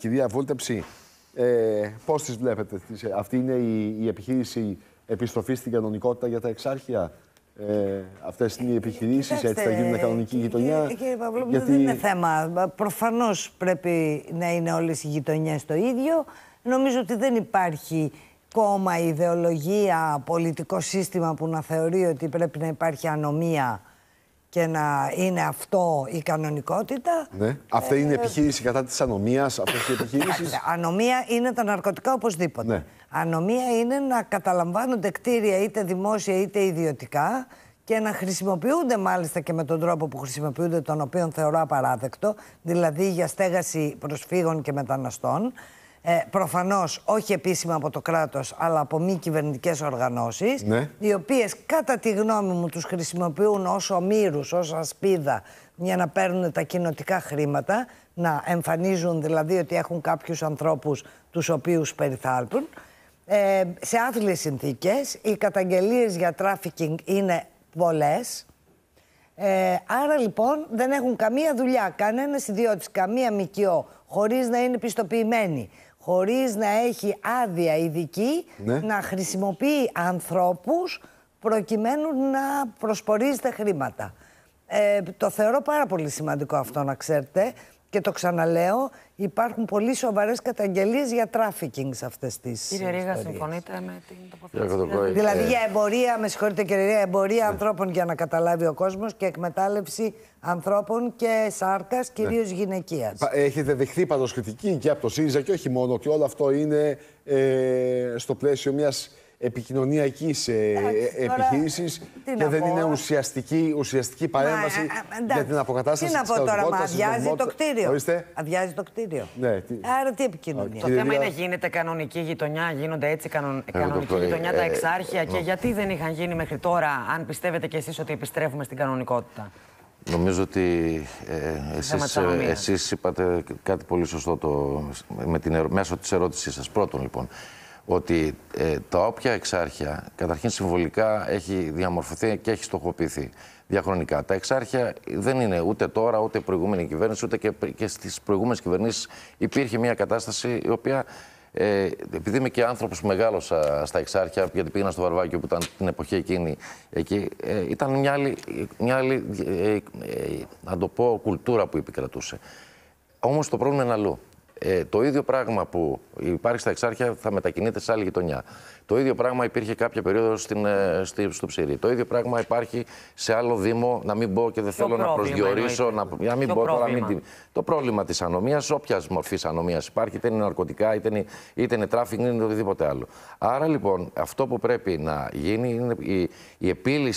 Κυρία Βούλτεψη, πώς τις βλέπετε? Αυτή είναι η επιχείρηση επιστροφής στην κανονικότητα για τα Εξάρχεια. Αυτές είναι οι επιχειρήσεις, έτσι θα γίνουν κανονική γειτονιά. Κύριε Παυλόπουλο, γιατί... δεν είναι θέμα. Προφανώς πρέπει να είναι όλες οι γειτονιές το ίδιο. Νομίζω ότι δεν υπάρχει κόμμα, ιδεολογία, πολιτικό σύστημα που να θεωρεί ότι πρέπει να υπάρχει ανομία και να είναι αυτό η κανονικότητα. Ναι. Αυτή είναι η επιχείρηση κατά της ανομίας, αυτές οι επιχείρησεις. Ανομία είναι τα ναρκωτικά οπωσδήποτε. Ναι. Ανομία είναι να καταλαμβάνονται κτίρια είτε δημόσια είτε ιδιωτικά και να χρησιμοποιούνται μάλιστα και με τον τρόπο που χρησιμοποιούνται, τον οποίο θεωρώ απαράδεκτο, δηλαδή για στέγαση προσφύγων και μεταναστών. Προφανώς όχι επίσημα από το κράτος, αλλά από μη κυβερνητικές οργανώσεις, ναι, οι οποίες κατά τη γνώμη μου τους χρησιμοποιούν ως ομήρους, ως ασπίδα για να παίρνουν τα κοινοτικά χρήματα, να εμφανίζουν δηλαδή ότι έχουν κάποιους ανθρώπους τους οποίους περιθάλπουν. Σε άθλιες συνθήκες, οι καταγγελίες για τράφικινγκ είναι πολλές. Άρα λοιπόν δεν έχουν καμία δουλειά, κανένας ιδιώτης, καμία ΜΚΟ, χωρίς να είναι πιστοποιημένη, χωρίς να έχει άδεια ειδική, ναι, να χρησιμοποιεί ανθρώπους προκειμένου να προσπορίζεται χρήματα. Το θεωρώ πάρα πολύ σημαντικό αυτό, να ξέρετε, και το ξαναλέω, υπάρχουν πολύ σοβαρές καταγγελίες για τράφικινγκ σε αυτές τις ιστορίες. Κύριε Ρήγα, συμφωνείτε με την τοποθέτηση? Δηλαδή για εμπορία, με συγχωρείτε κύριε Ρήγα, εμπορία ανθρώπων, για να καταλάβει ο κόσμος, και εκμετάλλευση ανθρώπων και σάρκας, κυρίως γυναικείας. Έχετε δεχθεί πάντως κριτική και από το ΣΥΡΙΖΑ και όχι μόνο, ότι όλο αυτό είναι στο πλαίσιο μιας επικοινωνιακής επιχείρησης και δεν είναι ουσιαστική παρέμβαση για την αποκατάσταση της καλοκότητας. Τι να πω τώρα, αδειάζει το κτίριο. Άρα τι επικοινωνία? Το θέμα είναι, γίνεται κανονική γειτονιά, γίνονται έτσι κανονική γειτονιά τα Εξάρχεια, και γιατί δεν είχαν γίνει μέχρι τώρα, αν πιστεύετε κι εσείς ότι επιστρέφουμε στην κανονικότητα? Νομίζω ότι εσείς είπατε κάτι πολύ σωστό μέσω της ερώτησής σας. Πρώτον λοιπόν, ότι τα όποια Εξάρχεια, καταρχήν συμβολικά έχει διαμορφωθεί και έχει στοχοποιηθεί διαχρονικά. Τα Εξάρχεια δεν είναι ούτε τώρα, ούτε η προηγούμενη κυβέρνηση, ούτε και στις προηγούμενες κυβερνήσεις υπήρχε μια κατάσταση η οποία, επειδή είμαι και άνθρωπος που μεγάλωσα στα Εξάρχεια, γιατί πήγαινα στο Βαρβάκιο που ήταν την εποχή εκείνη εκεί, ήταν μια άλλη να το πω, κουλτούρα που επικρατούσε. Όμως το πρόβλημα είναι αλλού. Το ίδιο πράγμα που υπάρχει στα Εξάρχεια θα μετακινείται σε άλλη γειτονιά. Το ίδιο πράγμα υπήρχε κάποια περίοδο στο Ψηρή. Το ίδιο πράγμα υπάρχει σε άλλο Δήμο. Να μην πω και δεν θέλω να προσδιορίσω. Να μην πω τώρα. Το πρόβλημα της ανομίας, όποια μορφή ανομίας υπάρχει, είτε είναι ναρκωτικά, είτε είναι τράφικινγκ, είτε είναι οτιδήποτε άλλο. Άρα λοιπόν αυτό που πρέπει να γίνει είναι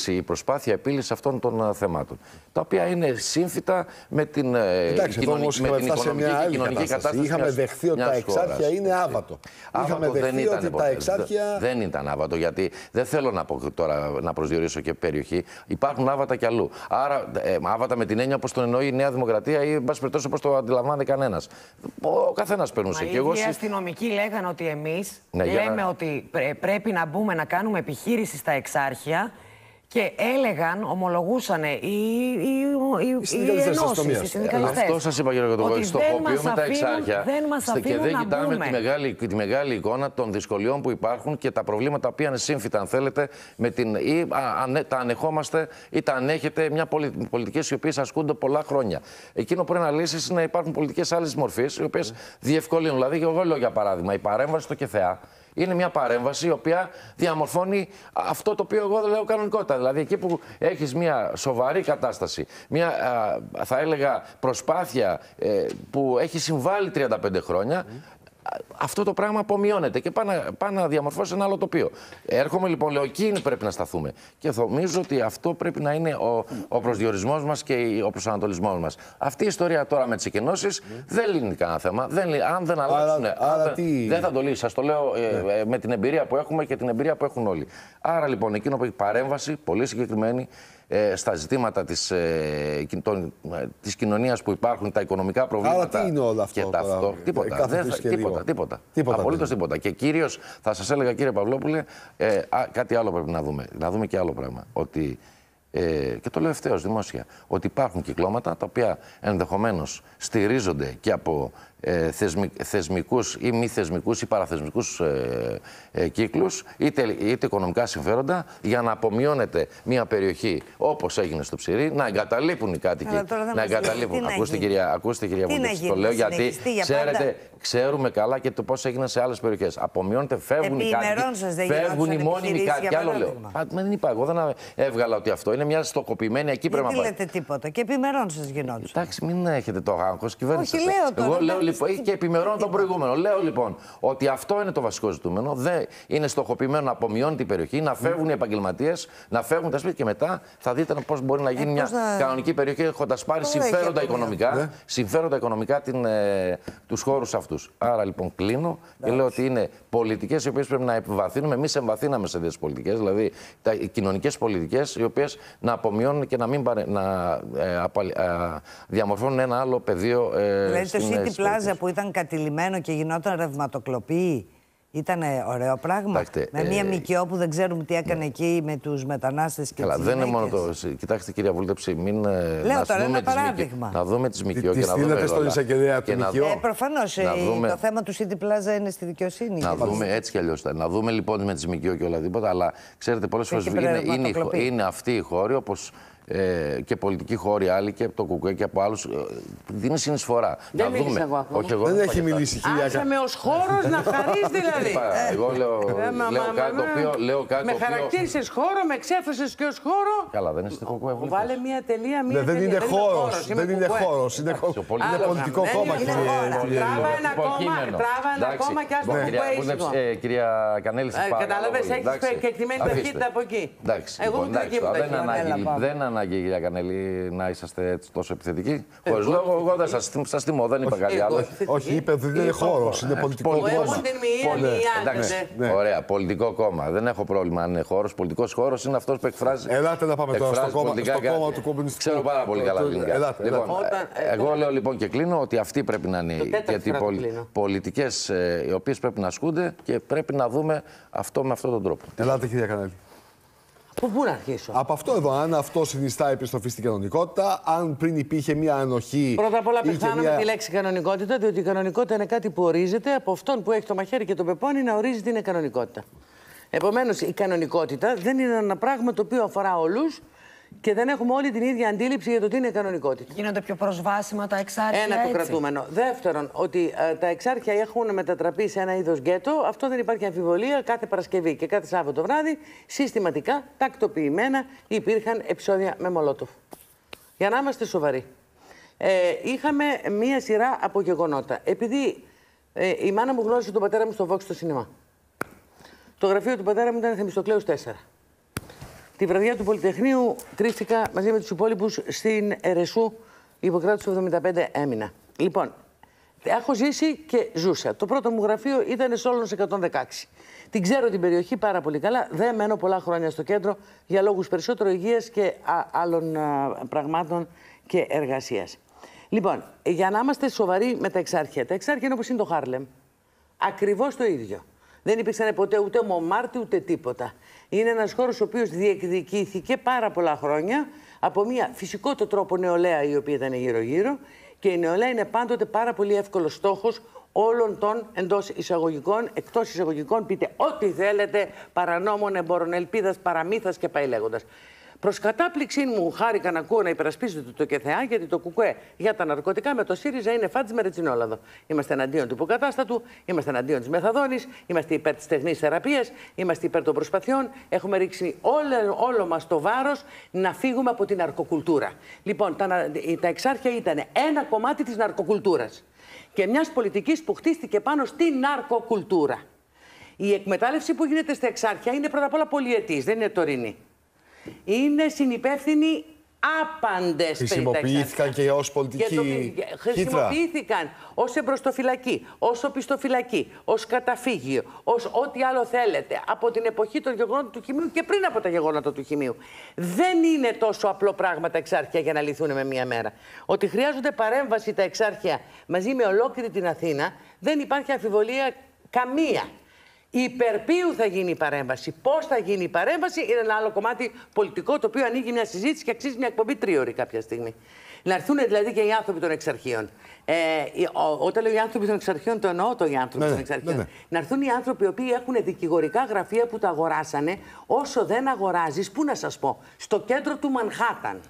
η προσπάθεια επίλυσης αυτών των θεμάτων. Τα οποία είναι σύμφυτα με την κοινωνική κατάσταση. Είχαμε δεχθεί ότι τα Εξάρχεια είναι άβατο. Είχαμε δεχθεί ότι τα Εξάρχεια. Δεν ήταν άβατο, γιατί δεν θέλω να πω τώρα να προσδιορίσω και περιοχή. Υπάρχουν άβατα κι αλλού. Άρα, άβατα με την έννοια όπως τον εννοεί η Νέα Δημοκρατία ή, εν πάση περιπτώσει, όπως το αντιλαμβάνεται κανένας. Ο καθένας περνούσε. Οι αστυνομικοί λέγανε ότι εμείς λέμε ότι πρέπει να μπούμε να κάνουμε επιχείρηση στα Εξάρχεια. Και έλεγαν, ομολογούσαν οι ενώσεις, οι συνδικαλιστές. Αυτό σας είπα, κύριε Κατογκόη, στοχοποιούμε τα Εξάρχεια και δεν κοιτάμε τη μεγάλη εικόνα των δυσκολιών που υπάρχουν και τα προβλήματα που είναι σύμφυτα, αν θέλετε, τα ανεχόμαστε ή τα ανέχεται μια πολιτικές οι οποίες ασκούνται πολλά χρόνια. Εκείνο που πρέπει να λύσεις είναι να υπάρχουν πολιτικές άλλες μορφές, οι οποίες διευκολύνουν. Δηλαδή, εγώ λέω για παράδειγμα, η παρέμβαση στο ΚΕΘΕΑ. Είναι μια παρέμβαση η οποία διαμορφώνει αυτό το οποίο εγώ λέω κανονικότητα. Δηλαδή εκεί που έχεις μια σοβαρή κατάσταση, μια θα έλεγα προσπάθεια που έχει συμβάλει 35 χρόνια, αυτό το πράγμα απομειώνεται και πάει να διαμορφώσει ένα άλλο τοπίο. Έρχομαι λοιπόν, λέω, εκείνοι πρέπει να σταθούμε. Και νομίζω ότι αυτό πρέπει να είναι ο προσδιορισμός μας και ο προσανατολισμός μας. Αυτή η ιστορία τώρα με τις εκκενώσεις δεν λύνει κανένα θέμα. Αν δεν αλλάξουν, δεν θα το λύσει. Σας το λέω με την εμπειρία που έχουμε και την εμπειρία που έχουν όλοι. Άρα λοιπόν, εκείνο που έχει παρέμβαση πολύ συγκεκριμένη στα ζητήματα της κοινωνίας που υπάρχουν, τα οικονομικά προβλήματα. Αλλά τι είναι όλο αυτό? Τίποτα. Απολύτως τίποτα. Και κυρίως, θα σας έλεγα κύριε Παυλόπουλε, κάτι άλλο πρέπει να δούμε. Να δούμε και άλλο πράγμα. Ότι, και το λέω ευθέως δημόσια, ότι υπάρχουν κυκλώματα τα οποία ενδεχομένως στηρίζονται και από θεσμικούς ή μη θεσμικούς ή παραθεσμικούς κύκλους, είτε οικονομικά συμφέροντα, για να απομειώνεται μια περιοχή, όπως έγινε στο Ψηρή, να εγκαταλείπουν οι κάτοικοι. Να εγκαταλείπουν. Ακούστε, κυρία Βούλτεψη, το λέω γιατί ξέρουμε καλά και το πώς έγινε σε άλλες περιοχές. Απομειώνεται, φεύγουν οι κάτοικοι. Φεύγουν οι μόνιμοι κάτοικοι. Άλλο λέω. Δεν είπα, εγώ δεν έβγαλα ότι αυτό είναι μια στοχοποιημένη εκεί πρέπει να πάει. Δεν λέτε τίποτα. Και επιμερών σας γινόντουσαν. Εντάξει, μην έχετε το άγχος κυβέρνηση. Εγώ λέω και επιμερώνω τον προηγούμενο. Λέω λοιπόν ότι αυτό είναι το βασικό ζητούμενο. Δεν είναι στοχοποιημένο να απομειώνει την περιοχή, να φεύγουν οι επαγγελματίες, να φεύγουν τα σπίτια και μετά θα δείτε πώς μπορεί να γίνει μια κανονική περιοχή έχοντας πάρει συμφέροντα οικονομικά τους χώρους αυτούς. Άρα λοιπόν κλείνω και λέω ότι είναι πολιτικές οι οποίες πρέπει να εμβαθύνουμε. Εμείς εμβαθύναμε σε τέτοιες πολιτικές, δηλαδή οι κοινωνικές πολιτικές οι οποίες να απομειώνουν και να μην διαμορφώνουν ένα άλλο πεδίο. Δηλαδή το Σίτι Πλάζα που ήταν κατηλημένο και γινόταν ρευματοκλοπή, ήταν ωραίο πράγμα. Κοιτάξτε, με μια ΜΚΟ που δεν ξέρουμε τι έκανε εκεί με τους μετανάστες και τις γυναίκες. Δεν είναι μόνο το. Κοιτάξτε, κυρία Βούλτεψη, μην. Λέω τώρα ένα παράδειγμα. Να δούμε τις ΜΚΟ και να δούμε. Στον εισαγγελέα του ΜΚΟ. Προφανώς το θέμα του City Plaza είναι στη δικαιοσύνη. Να δούμε έτσι κι αλλιώς. Να δούμε λοιπόν με τις ΜΚΟ και όλα τίποτα. Αλλά ξέρετε, πολλές φορές είναι αυτοί οι χώροι όπως. Και πολιτικοί χώροι άλλοι και από το ΚΚΕ και από άλλους δίνει συνεισφορά. Δεν να δούμε. Εγώ, όχι, εγώ δεν έχει μιλήσει χιλιάκα. Άσαμε ως χώρος να χαρείς δηλαδή. Εγώ λέω κάτι το οποίο... Με χαρακτήρισες χώρο, με εξέφεσες και ως χώρο... Καλά, δεν είσαι χώρο. Βάλε μία τελεία, μία τελεία. Δεν είναι χώρος, δεν είναι χώρος. Είναι πολιτικό κόμμα. Τράβα ένα κόμμα και ας το κουκουέ. Κυρία Κανέλη, σας παρακαλώ. Έχεις και εκτιμένη ταχύτητα από εκεί. Εγώ δεν ανάγκη, κυρία Κανέλη, να είσαστε τόσο επιθετικοί. Χωρίς λόγο, εγώ δεν σας τιμώ, δεν είπα κάτι άλλο. Όχι, είπε ότι είναι χώρος, είναι πολιτικό κόμμα. Εντάξει, ωραία, πολιτικό κόμμα. Δεν έχω πρόβλημα αν είναι χώρος. Πολιτικός χώρος είναι αυτός που εκφράζει. Ελάτε να πάμε τώρα στο κόμμα του κομμουνιστικού. Ξέρω πάρα πολύ καλά ελληνικά. Εγώ λέω λοιπόν και κλείνω ότι αυτοί πρέπει να είναι οι πολιτικές οι οποίες πρέπει να ασκούνται και πρέπει να δούμε αυτό με αυτόν τον τρόπο. Ελάτε, κυρία Κανέλη. Πού να αρχίσω. Από αυτό εδώ, αν αυτό συνιστά επιστροφή στην κανονικότητα, αν πριν υπήρχε μια ανοχή. Πρώτα απ' όλα, πεθάνομαι τη λέξη κανονικότητα, διότι η κανονικότητα είναι κάτι που ορίζεται από αυτόν που έχει το μαχαίρι και το πεπόνι να ορίζει την κανονικότητα. Επομένως, η κανονικότητα δεν είναι ένα πράγμα το οποίο αφορά όλους και δεν έχουμε όλη την ίδια αντίληψη για το τι είναι κανονικότητα. Γίνονται πιο προσβάσιμα τα εξάρχεια. Ένα το κρατούμενο. Δεύτερον, ότι τα εξάρχεια έχουν μετατραπεί σε ένα είδος γκέτο. Αυτό δεν υπάρχει αμφιβολία. Κάθε Παρασκευή και κάθε Σάββατο βράδυ, συστηματικά, τακτοποιημένα, υπήρχαν επεισόδια με μολότοφ. Για να είμαστε σοβαροί. Είχαμε μία σειρά από γεγονότα. Επειδή η μάνα μου γνώρισε τον πατέρα μου στο Vox στο σινεμά. Το γραφείο του πατέρα μου ήταν Θεμιστοκλέους 4. Τη βραδιά του Πολυτεχνείου κρύφτηκα μαζί με τους υπόλοιπους στην Ερεσού, Ιπποκράτους 75 έμεινα. Λοιπόν, έχω ζήσει και ζούσα. Το πρώτο μου γραφείο ήταν Σόλωνος 116. Την ξέρω την περιοχή πάρα πολύ καλά. Δεν μένω πολλά χρόνια στο κέντρο για λόγους περισσότερο υγείας και άλλων πραγμάτων και εργασίας. Λοιπόν, για να είμαστε σοβαροί με τα εξάρχεια. Τα εξάρχεια είναι όπως είναι το Χάρλεμ. Ακριβώς το ίδιο. Δεν υπήρξαν ποτέ ούτε Μονμάρτη ούτε τίποτα. Είναι ένας χώρος ο οποίος διεκδικήθηκε πάρα πολλά χρόνια από μια φυσικότατο τρόπο νεολαία η οποία ήταν γύρω-γύρω και η νεολαία είναι πάντοτε πάρα πολύ εύκολος στόχος όλων των εντός εισαγωγικών, εκτός εισαγωγικών, πείτε ό,τι θέλετε, παρανόμων, εμπόρων, ελπίδας, παραμύθας και πάει λέγοντας. Προς κατάπληξή μου, χάρηκα να ακούω να υπερασπίζεται το ΚΕΘΕΑ, γιατί το ΚΚΕ για τα ναρκωτικά με το ΣΥΡΙΖΑ είναι φάτζ με ρετσινόλαδο. Είμαστε εναντίον του υποκατάστατου, είμαστε εναντίον της μεθαδόνης, είμαστε υπέρ της τεχνής θεραπείας, είμαστε υπέρ των προσπαθειών. Έχουμε ρίξει όλο μας το βάρος να φύγουμε από την ναρκοκουλτούρα. Λοιπόν, τα εξάρχεια ήταν ένα κομμάτι της ναρκοκουλτούρας και μιας πολιτικής που χτίστηκε πάνω στην ναρκοκουλτούρα. Η εκμετάλλευση που γίνεται στα εξάρχεια είναι πρώτα απ' όλα πολυετής, δεν είναι τωρινή. Είναι συνυπεύθυνοι άπαντες. Χρησιμοποιήθηκαν και ως πολιτική κίτρα. Χρησιμοποιήθηκαν ως εμπροστοφυλακή, ως οπισθοφυλακή, ως καταφύγιο, ως ό,τι άλλο θέλετε. Από την εποχή των γεγονότων του Χημείου και πριν από τα γεγονότα του Χημείου. Δεν είναι τόσο απλό πράγμα τα εξάρχεια για να λυθούν με μία μέρα. Ότι χρειάζονται παρέμβαση τα εξάρχεια μαζί με ολόκληρη την Αθήνα, δεν υπάρχει αμφιβολία καμία. Υπερπίου θα γίνει η παρέμβαση. Πώς θα γίνει η παρέμβαση είναι ένα άλλο κομμάτι πολιτικό το οποίο ανοίγει μια συζήτηση και αξίζει μια εκπομπή 3 ώρες κάποια στιγμή. Να έρθουν δηλαδή και οι άνθρωποι των εξαρχείων. Όταν λέω οι άνθρωποι των εξαρχείων, το εννοώ το οι άνθρωποι των εξαρχείων. Να έρθουν οι άνθρωποι οι οποίοι έχουν δικηγορικά γραφεία που τα αγοράσανε. Όσο δεν αγοράζει, πού να σα πω, στο κέντρο του Μανχάταν.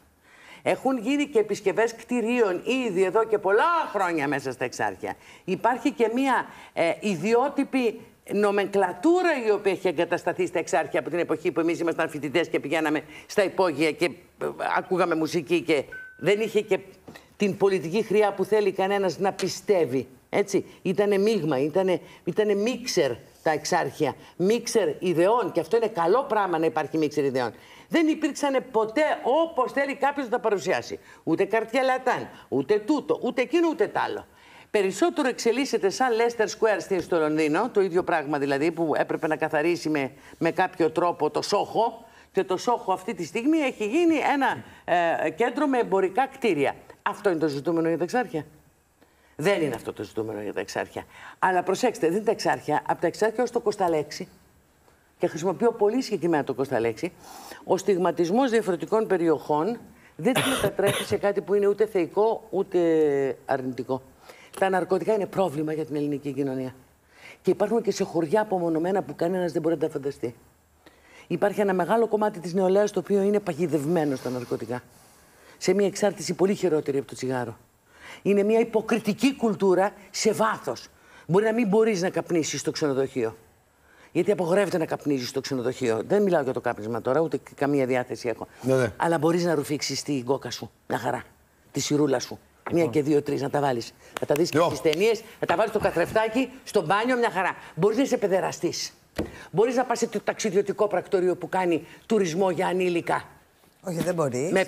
Έχουν γίνει και επισκευές κτηρίων ήδη εδώ και πολλά χρόνια μέσα στα Εξάρχεια. Υπάρχει και μια ιδιότυπη νομενκλατούρα η οποία έχει εγκατασταθεί στα Εξάρχεια από την εποχή που εμείς ήμασταν φοιτητές και πηγαίναμε στα υπόγεια και ακούγαμε μουσική και δεν είχε και την πολιτική χρειά που θέλει κανένας να πιστεύει. Έτσι, ήτανε μείγμα, ήτανε μίξερ τα Εξάρχεια, μίξερ ιδεών και αυτό είναι καλό πράγμα να υπάρχει μίξερ ιδεών. Δεν υπήρξαν ποτέ όπως θέλει κάποιος να τα παρουσιάσει. Ούτε καρτιά λατάν, ούτε τούτο, ούτε εκείνο, ούτε τ' άλλο. Περισσότερο εξελίσσεται σαν Λέστερ Σκουέρ στο Λονδίνο, το ίδιο πράγμα δηλαδή που έπρεπε να καθαρίσει με κάποιο τρόπο το Σόχο. Και το Σόχο αυτή τη στιγμή έχει γίνει ένα κέντρο με εμπορικά κτίρια. Αυτό είναι το ζητούμενο για τα Εξάρχεια. Δεν είναι αυτό το ζητούμενο για τα Εξάρχεια. Αλλά προσέξτε, δεν είναι τα Εξάρχεια. Από τα Εξάρχεια ως το Κοσταλέξη. Και χρησιμοποιώ πολύ συγκεκριμένα το Κοσταλέξη. Ο στιγματισμός διαφορετικών περιοχών δεν τη μετατρέπει σε κάτι που είναι ούτε θεϊκό ούτε αρνητικό. Τα ναρκωτικά είναι πρόβλημα για την ελληνική κοινωνία. Και υπάρχουν και σε χωριά απομονωμένα που κανένας δεν μπορεί να τα φανταστεί. Υπάρχει ένα μεγάλο κομμάτι της νεολαίας το οποίο είναι παγιδευμένο στα ναρκωτικά. Σε μια εξάρτηση πολύ χειρότερη από το τσιγάρο. Είναι μια υποκριτική κουλτούρα σε βάθος. Μπορεί να μην μπορείς να καπνίσεις στο ξενοδοχείο. Γιατί απογορεύεται να καπνίζεις στο ξενοδοχείο. Δεν μιλάω για το κάπνισμα τώρα, ούτε καμία διάθεση έχω. Ναι. Αλλά μπορείς να ρουφήξεις την κόκα σου, μια χαρά, τη σιρούλα σου. Μία και δύο-τρεις να τα βάλεις. Να τα δεις και στις ταινίες, να τα βάλεις στο καθρεφτάκι, στο μπάνιο, μια χαρά. Μπορείς να είσαι παιδεραστής. Μπορείς να πας σε το ταξιδιωτικό πρακτορείο που κάνει τουρισμό για ανήλικα. Όχι, δεν μπορεί. Με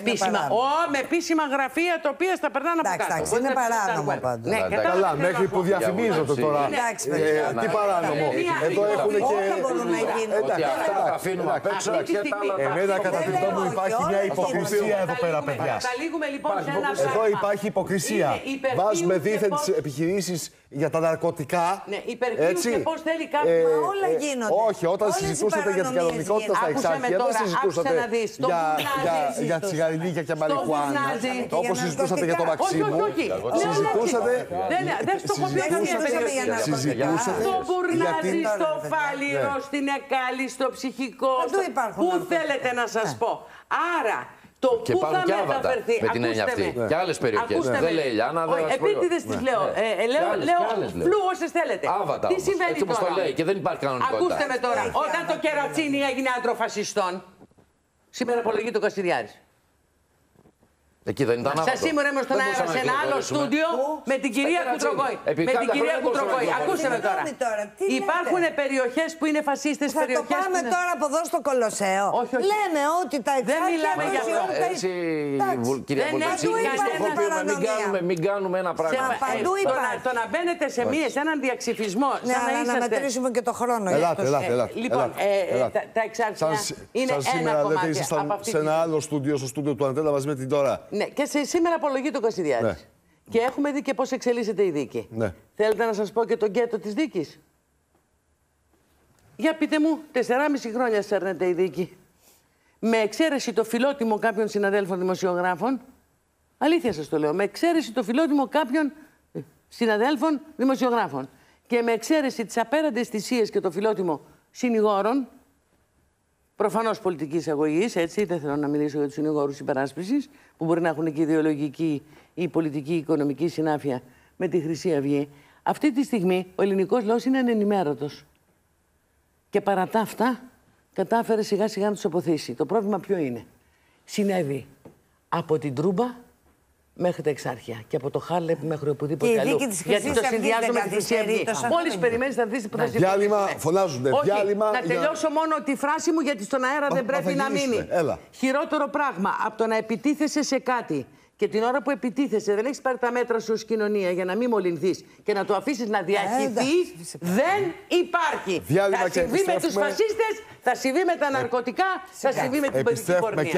επίσημα γραφεία τα οποία στα περνάνε από κάτω. Εντάξει, είναι παράνομο πάντως. Ναι, καλά, μέχρι που διαφημίζονται τώρα. Εντάξει, τι παράνομο. Εδώ έχουν και. Αυτά αφήνουμε απ' έξω. Εμένα κατά την γνώμη μου υπάρχει μια υποκρισία εδώ πέρα, παιδιά. Εδώ υπάρχει υποκρισία. Βάζουμε δίθεν τις επιχειρήσεις για τα ναρκωτικά. Ναι, υπερκρίνουν και πώς θέλει κάποιο. Όλα γίνονται. Όχι, όταν συζητούσατε για την κανονικότητα στα Εξάρχεια, δεν συζητούσατε για τσιγαρινίκια και μαριχουάνα. Όπως συζητούσατε για το Μαξίμου. Συζητούσατε. Δεν στο έχω πει κανένα. Συζητούσατε. Το μπουρνάζι, στο φάληρο, στην εκάλη, στο ψυχικό. Πού θέλετε να σας πω. Άρα. Το και πού θα μεταφερθεί. Με την έννοια αυτή. Και άλλες περιοχές. Δεν λέει Λιάννα, δεν επίτηδες τις λέω. Λέω φλου όσες θέλετε. Άβατα. Τι συμβαίνει τώρα. Το λέει και δεν υπάρχει κανονικότητα. Ακούστε με τώρα. Όταν το Κερατσίνι έγινε άντρο φασιστών, σήμερα απολογεί το Κασιδιάρης. Εκεί δεν ήταν άβατο. Σας σήμερα είμαι στον αέρα σε ένα άλλο στούντιο με την κυρία Κουτροκόη. Με την κυρία Κουτροκόη. Ακούστε με τώρα. Υπάρχουν περιοχές που είναι φασίστες, περιοχές που. Θα το πάμε τώρα από εδώ στο Κολοσσέο. Λέμε ότι τα Εξάρχεια. Δεν μιλάμε για αυτό. Έτσι, κυρία Βούλτεψη, μην κάνουμε ένα πράγμα. Το να μπαίνετε σε έναν διαξυφισμό. Να μετρήσουμε και το χρόνο. Λοιπόν, τα Εξάρχεια είναι ένα κομμάτι. Σε ένα άλλο στούντιο, στο στούντιο του Αντέλα μαζί με την τώρα. Ναι, και σήμερα απολογεί το Κασιδιάρη. Ναι. Και έχουμε δει και πώς εξελίσσεται η δίκη. Ναι. Θέλετε να σας πω και τον γκέτο της δίκης. Για πείτε μου, 4,5 χρόνια σέρνεται η δίκη. Με εξαίρεση το φιλότιμο κάποιων συναδέλφων δημοσιογράφων. Αλήθεια σας το λέω. Με εξαίρεση το φιλότιμο κάποιων συναδέλφων δημοσιογράφων. Και με εξαίρεση τις απέραντες θυσίες και το φιλότιμο συνηγόρων. Προφανώς πολιτικής αγωγής, έτσι, δεν θέλω να μιλήσω για τους συνηγόρους υπεράσπισης, που μπορεί να έχουν και ιδεολογική ή πολιτική ή οικονομική συνάφεια με τη Χρυσή Αυγή. Αυτή τη στιγμή ο ελληνικός λαός είναι ανενημέρωτος. Και παρά τα αυτά, κατάφερε σιγά σιγά να τους αποθήσει. Το πρόβλημα ποιο είναι. Συνέβη από την Τρούμπα μέχρι τα Εξάρχεια και από το Χάλεπ μέχρι οπουδήποτε αλλού. Γιατί το συνδυάζουμε με τη Χρυσή Αυγή. Μόλις περιμένεις να δεις που θα συμβεί. Διάλειμμα, φωνάζονται. Διάλειμμα. Να τελειώσω μόνο τη φράση μου γιατί στον αέρα δεν πρέπει να μείνει. Χειρότερο πράγμα από το να επιτίθεσαι σε κάτι και την ώρα που επιτίθεσαι δεν έχεις πάρει τα μέτρα σου ως κοινωνία για να μην μολυνθείς και να το αφήσεις να διαχυθεί, δεν υπάρχει. Θα συμβεί με τους φασίστες, θα συμβεί με τα ναρκωτικά, θα συμβεί με την παιδική πορνεία.